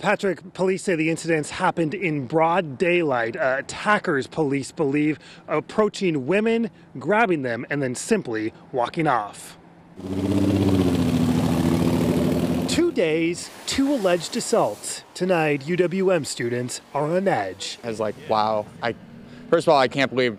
Patrick, police say the incidents happened in broad daylight. Attackers, police believe, approaching women, grabbing them, and then simply walking off. 2 days, 2 alleged assaults. Tonight, UWM students are on edge. I was like, wow. First of all, I can't believe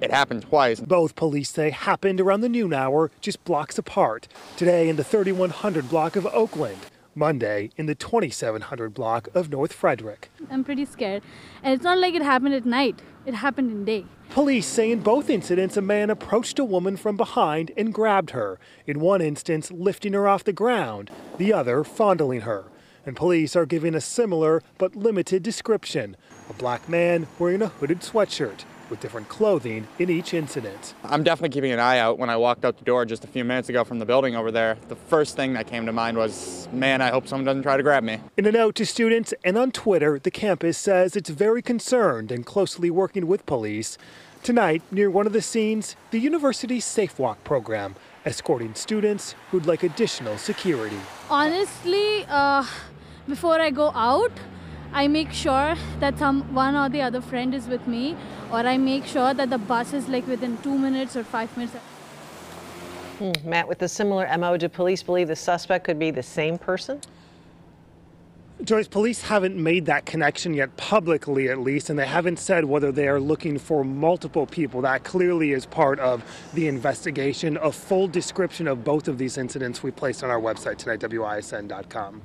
it happened twice. Both police say happened around the noon hour, just blocks apart. Today in the 3100 block of Oakland. Monday in the 2700 block of North Frederick. I'm pretty scared. And it's not like it happened at night. It happened in day. Police say in both incidents, a man approached a woman from behind and grabbed her. In one instance, lifting her off the ground, the other fondling her. And police are giving a similar but limited description. A black man wearing a hooded sweatshirt with different clothing in each incident. I'm definitely keeping an eye out. When I walked out the door just a few minutes ago from the building over there, the first thing that came to mind was, man, I hope someone doesn't try to grab me. In a note to students and on Twitter, the campus says it's very concerned and closely working with police. Tonight, near one of the scenes, the university's Safe Walk program, escorting students who'd like additional security. Honestly, before I go out, I make sure that one or the other friend is with me, or I make sure that the bus is like within 2 minutes or 5 minutes. Matt, with a similar MO, do police believe the suspect could be the same person? Joyce, police haven't made that connection yet, publicly at least, and they haven't said whether they are looking for multiple people. That clearly is part of the investigation. A full description of both of these incidents we placed on our website tonight, WISN.com.